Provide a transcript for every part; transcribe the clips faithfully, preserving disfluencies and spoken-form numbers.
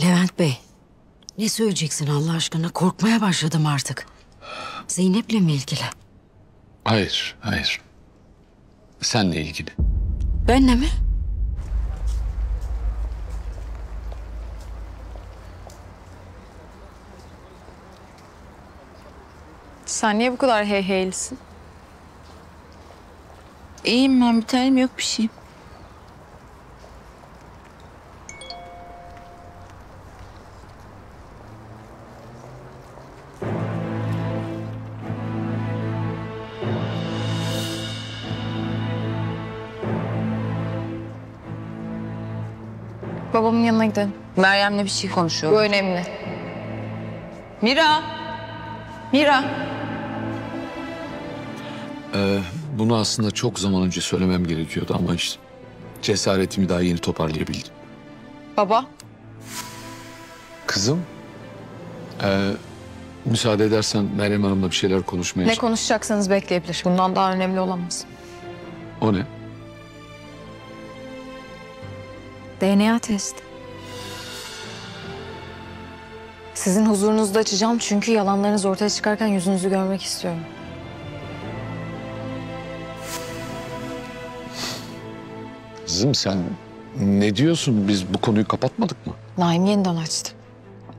Levent Bey, ne söyleyeceksin Allah aşkına? Korkmaya başladım artık. Zeynep'le mi ilgili? Hayır, hayır. Seninle ilgili. Benle mi? Sen niye bu kadar heyheylisin? İyiyim ben, bir tanem, yok bir şeyim. Babamın yanına gidelim. Meryem'le bir şey konuşuyor. Bu önemli. Mira! Mira! Ee, bunu aslında çok zaman önce söylemem gerekiyordu ama işte cesaretimi daha yeni toparlayabildim. Baba? Kızım, e, müsaade edersen Meryem Hanım'la bir şeyler konuşmaya... Ne konuşacaksanız bekleyebilir. Bundan daha önemli olamaz. O ne? D N A testi. Sizin huzurunuzda açacağım çünkü yalanlarınız ortaya çıkarken yüzünüzü görmek istiyorum. Kızım sen ne diyorsun? Biz bu konuyu kapatmadık mı? Naim yeniden açtı.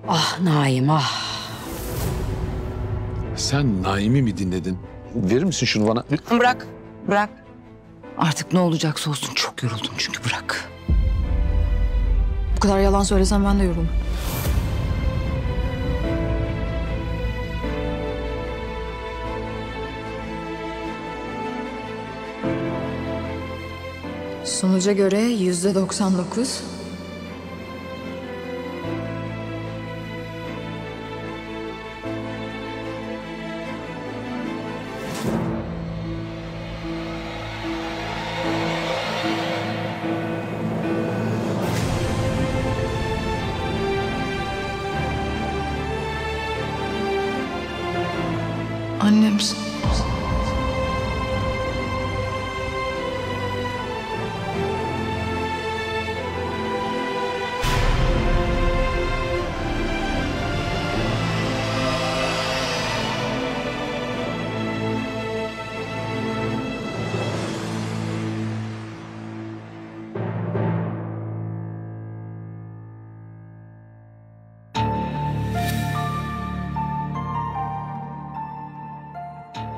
Ah Naim ah. Sen Naim'i mi dinledin? Verir misin şunu bana? Bırak, bırak. Artık ne olacaksa olsun çok yoruldum çünkü bırak. Bu kadar yalan söylesem ben de yoruldum. Sonuca göre yüzde doksan dokuz. Annemsin.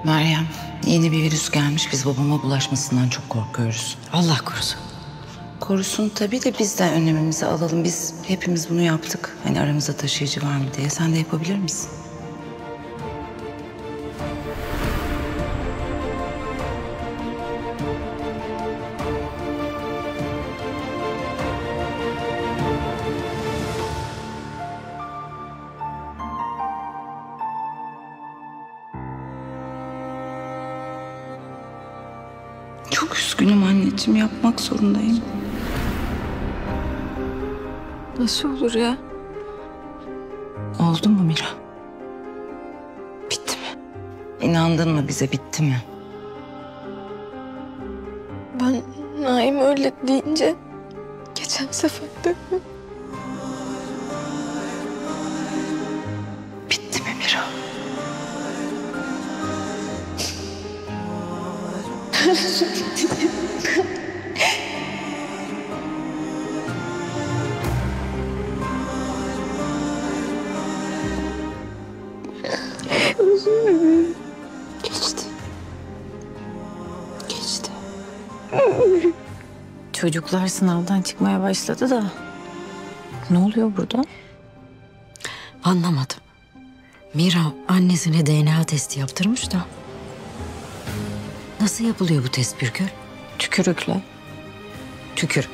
Meryem, yeni bir virüs gelmiş. Biz babama bulaşmasından çok korkuyoruz. Allah korusun. Korusun tabii de biz de önlemimizi alalım. Biz hepimiz bunu yaptık. Hani aramızda taşıyıcı var mı diye. Sen de yapabilir misin? Çok üzgünüm anneciğim, yapmak zorundayım. Nasıl olur ya? Oldu mu Mira? Bitti mi? İnandın mı bize, bitti mi? Ben Naim öyle deyince geçen seferde... Bitti mi Mira? Geçti. Geçti. Çocuklar sınavdan çıkmaya başladı da ne oluyor burada? Anlamadım. Mira annesine D N A testi yaptırmış da. Nasıl yapılıyor bu test Birgül? Tükürükle. Tükürük.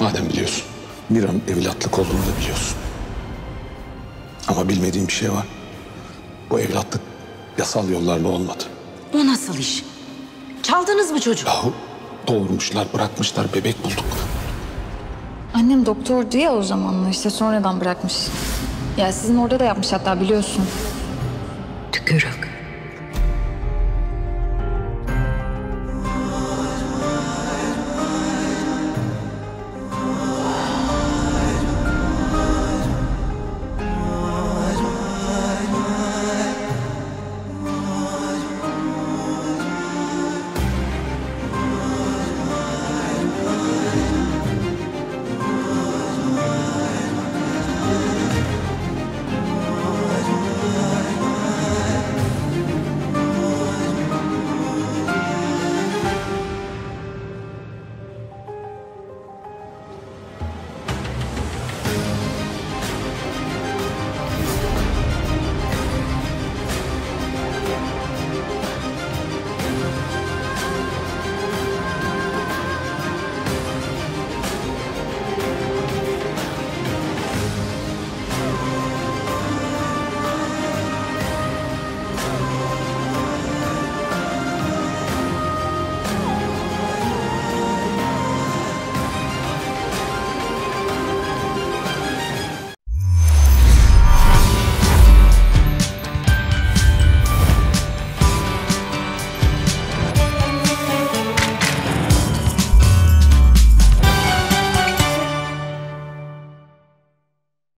Madem biliyorsun, Mira'nın evlatlık olduğunu da biliyorsun. Ama bilmediğim bir şey var. Bu evlatlık yasal yollarla olmadı. O nasıl iş? Çaldınız mı çocuğu? Yahu. Doğurmuşlar, bırakmışlar, bebek bulduk. Annem doktor diye o zamanla işte sonradan bırakmış. Ya sizin orada da yapmış hatta, biliyorsun. Tükürük.